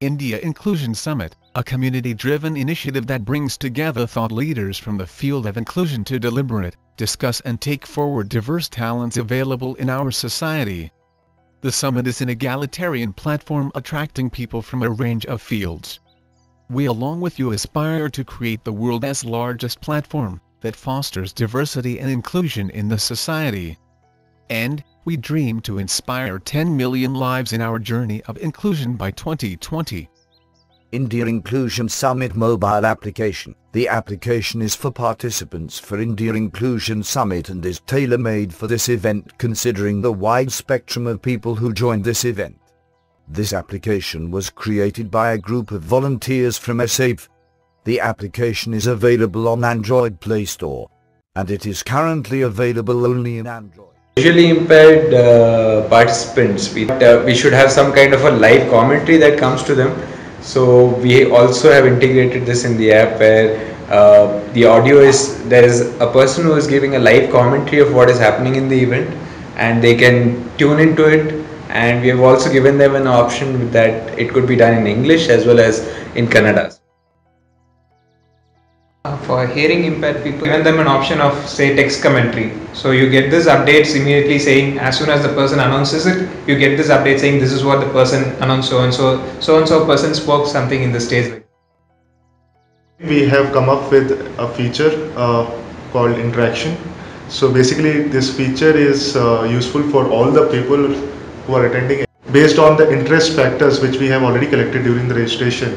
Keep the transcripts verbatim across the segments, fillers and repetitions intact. India Inclusion Summit, a community-driven initiative that brings together thought leaders from the field of inclusion to deliberate, discuss and take forward diverse talents available in our society. The summit is an egalitarian platform attracting people from a range of fields. We along with you aspire to create the world's largest platform that fosters diversity and inclusion in the society. And, we dream to inspire ten million lives in our journey of inclusion by twenty twenty. India Inclusion Summit mobile application. The application is for participants for India Inclusion Summit and is tailor-made for this event considering the wide spectrum of people who joined this event. This application was created by a group of volunteers from S A P. The application is available on Android Play Store, and it is currently available only in Android. Visually impaired uh, participants, we, uh, we should have some kind of a live commentary that comes to them. So we also have integrated this in the app where uh, the audio is, there is a person who is giving a live commentary of what is happening in the event and they can tune into it, and we have also given them an option that it could be done in English as well as in Kannada. For hearing impaired people, given them an option of say text commentary. So you get this updates immediately saying as soon as the person announces it, you get this update saying this is what the person announced, so and so, so and so person spoke something in the stage. We have come up with a feature uh, called interaction. So basically this feature is uh, useful for all the people who are attending. Based on the interest factors which we have already collected during the registration,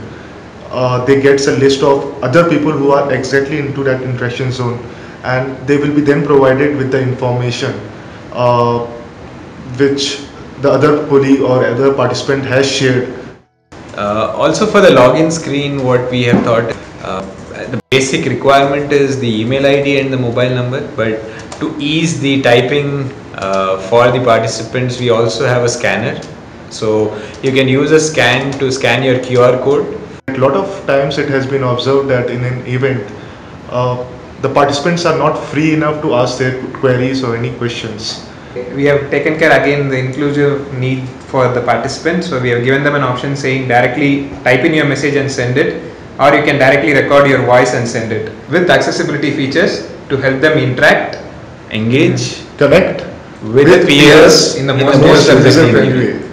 Uh, they gets a list of other people who are exactly into that interaction zone, and they will be then provided with the information uh, which the other colleague or other participant has shared. Uh, also for the login screen, what we have thought, uh, the basic requirement is the email I D and the mobile number, but to ease the typing uh, for the participants, we also have a scanner. So you can use a scan to scan your Q R code. A lot of times it has been observed that in an event, uh, the participants are not free enough to ask their queries or any questions. We have taken care again the inclusive need for the participants, so we have given them an option saying directly type in your message and send it, or you can directly record your voice and send it, with accessibility features to help them interact, engage, connect with, with peers, peers in the most, most visible way.